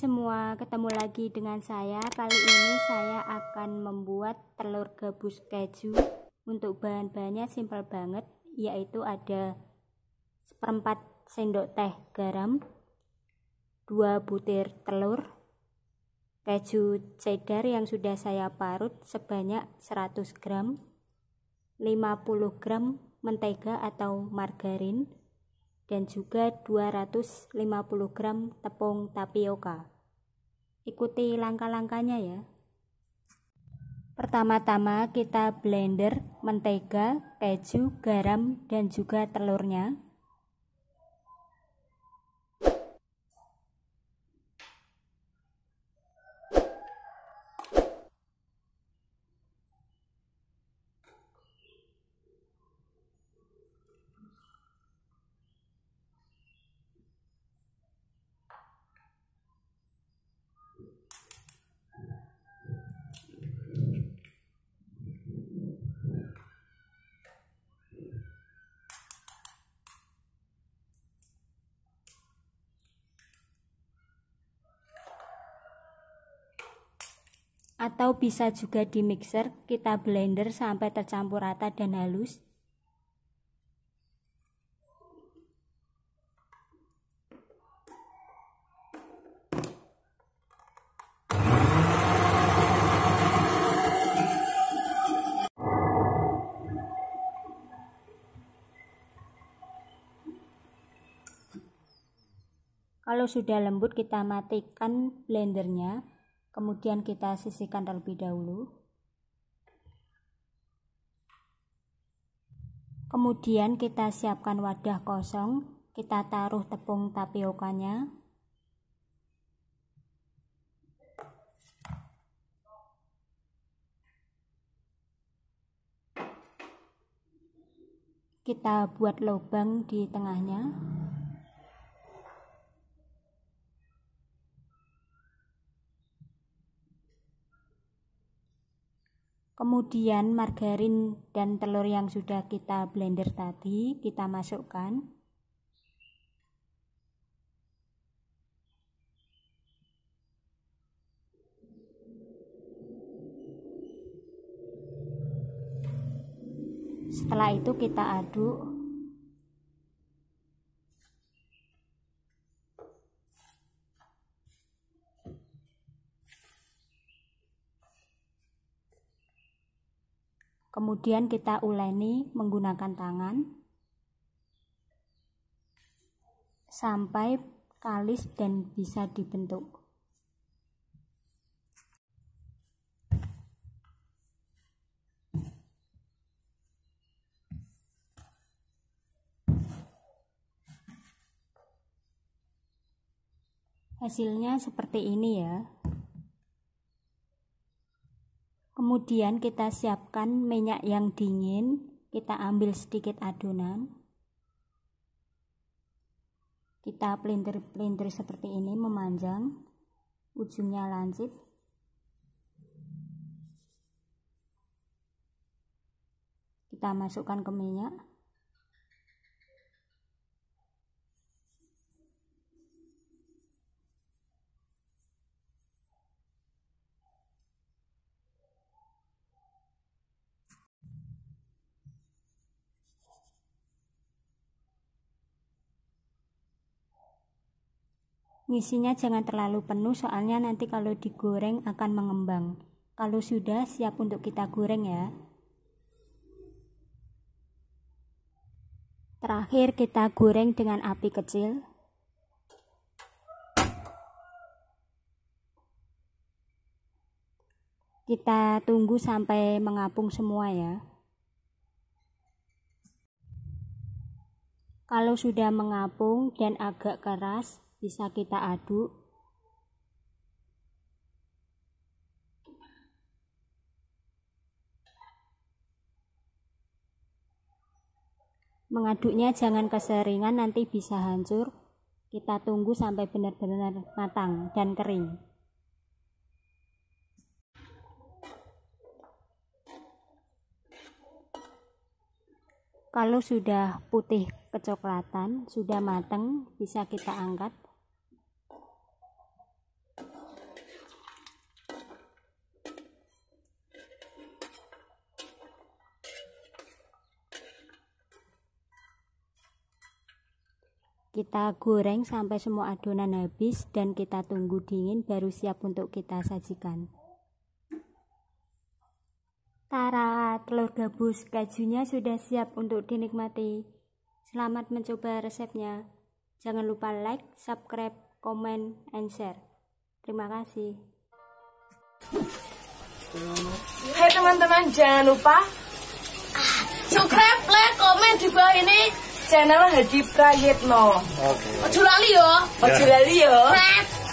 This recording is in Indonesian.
semua, ketemu lagi dengan saya. Kali ini saya akan membuat telur gabus keju. Untuk bahan-bahannya simpel banget, yaitu ada 1/4 sendok teh garam, 2 butir telur, keju cheddar yang sudah saya parut sebanyak 100 gram, 50 gram mentega atau margarin, dan juga 250 gram tepung tapioka. Ikuti langkah-langkahnya ya. Pertama-tama kita blender mentega, keju, garam, dan juga telurnya. Atau bisa juga di mixer, kita blender sampai tercampur rata dan halus. Kalau sudah lembut, kita matikan blendernya. Kemudian kita sisihkan terlebih dahulu. Kemudian kita siapkan wadah kosong, kita taruh tepung tapiokanya. Kita buat lubang di tengahnya. Kemudian margarin dan telur yang sudah kita blender tadi kita masukkan. Setelah itu kita aduk. Kemudian kita uleni menggunakan tangan sampai kalis dan bisa dibentuk. Hasilnya seperti ini ya. Kemudian kita siapkan minyak yang dingin, kita ambil sedikit adonan. Kita pelintir-pelintir seperti ini memanjang, ujungnya lancip. Kita masukkan ke minyak. Ngisinya jangan terlalu penuh, soalnya nanti kalau digoreng akan mengembang. Kalau sudah siap untuk kita goreng ya. Terakhir kita goreng dengan api kecil. Kita tunggu sampai mengapung semua ya. Kalau sudah mengapung dan agak keras, bisa kita aduk. Mengaduknya jangan keseringan, nanti bisa hancur. Kita tunggu sampai benar-benar matang dan kering. Kalau sudah putih kecoklatan, sudah matang, bisa kita angkat. Kita goreng sampai semua adonan habis dan kita tunggu dingin baru siap untuk kita sajikan. Tara, telur gabus kajunya sudah siap untuk dinikmati. Selamat mencoba resepnya. Jangan lupa like, subscribe, comment, and share. Terima kasih. Hai teman-teman, jangan lupa subscribe, like, comment di bawah ini. Channel Hadi Prayitno. Ojo lali yo.